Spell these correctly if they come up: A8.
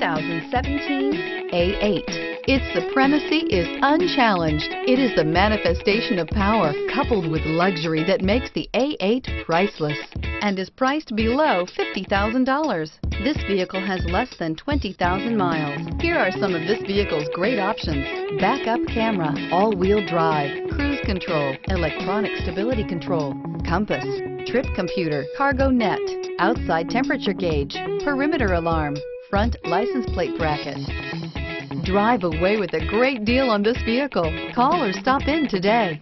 2017 A8. Its supremacy is unchallenged. It is the manifestation of power coupled with luxury that makes the A8 priceless and is priced below $50,000. This vehicle has less than 20,000 miles. Here are some of this vehicle's great options: backup camera, all-wheel drive, cruise control, electronic stability control, compass, trip computer, cargo net, outside temperature gauge, perimeter alarm, front license plate bracket. Drive away with a great deal on this vehicle. Call or stop in today.